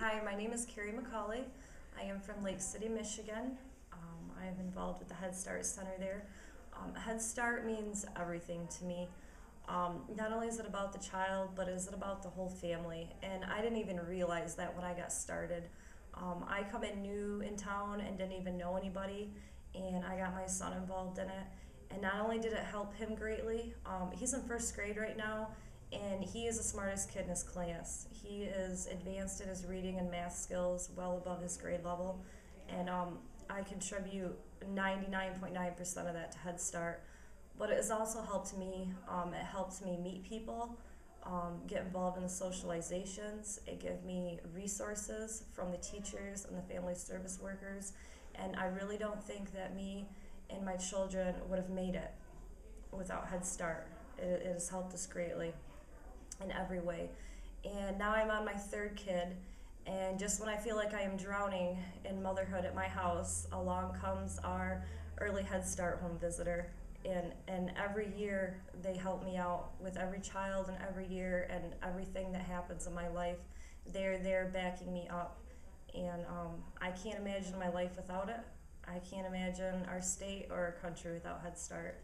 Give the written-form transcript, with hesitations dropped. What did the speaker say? Hi, my name is Carrie McCauley. I am from Lake City, Michigan. I am involved with the Head Start Center there. Head Start means everything to me. Not only is it about the child, but is it about the whole family. And I didn't even realize that when I got started. I come in new in town and didn't even know anybody, and I got my son involved in it. And not only did it help him greatly, he's in first grade right now, and he is the smartest kid in his class. He is advanced in his reading and math skills, well above his grade level, and I contribute 99.9% of that to Head Start. But it has also helped me. It helps me meet people, get involved in the socializations. It gives me resources from the teachers and the family service workers, and I really don't think that me and my children would have made it without Head Start. It has helped us greatly in every way. And now I'm on my third kid, and just when I feel like I am drowning in motherhood at my house, along comes our Early Head Start home visitor. And every year they help me out with every child and every year and everything that happens in my life. They're there backing me up. And I can't imagine my life without it. I can't imagine our state or our country without Head Start.